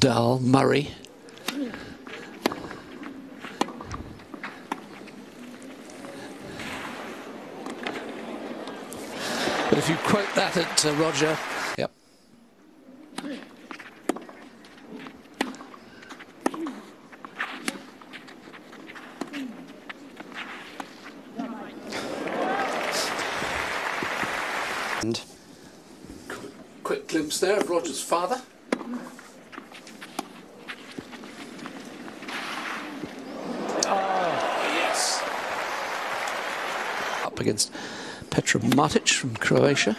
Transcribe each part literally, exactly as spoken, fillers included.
Dahl, Murray. But if you quote that at uh, Roger, yep. And quick, quick glimpse there of Roger's father. Against Petra Martic from Croatia.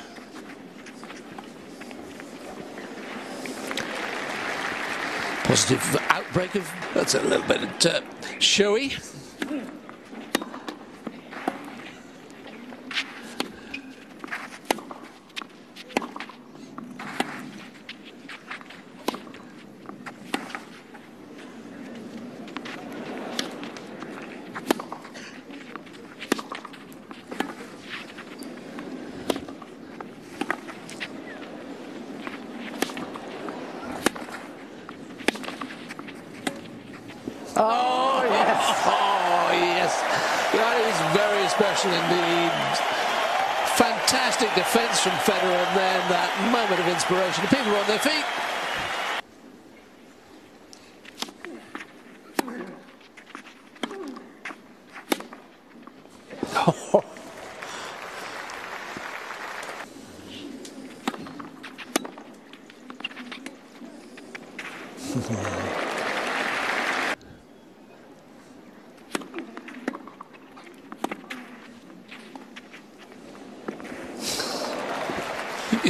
Positive outbreak of, that's a little bit uh, showy. Oh, yes. Oh, yes. That is very special indeed. Fantastic defense from Federer, and then that moment of inspiration. The people on their feet. Oh.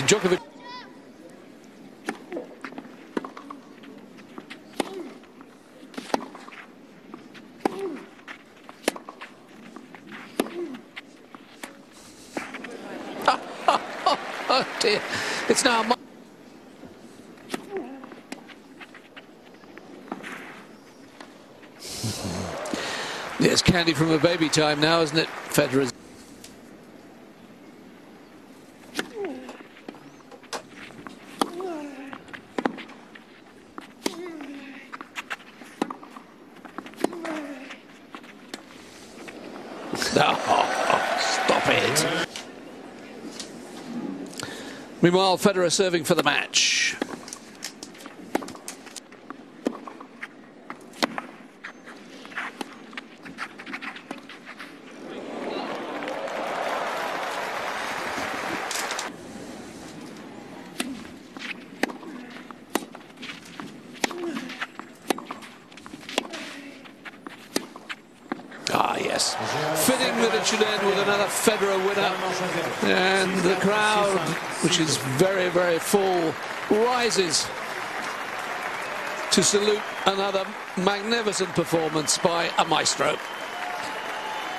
Djokovic. Oh dear, it's now my It's candy from a baby time now, isn't it, Federer? No, oh, stop it. Meanwhile, Federer serving for the match. Ah, yes. Fitting that it should end with another Federer winner. And the crowd, which is very, very full, rises to salute another magnificent performance by a maestro.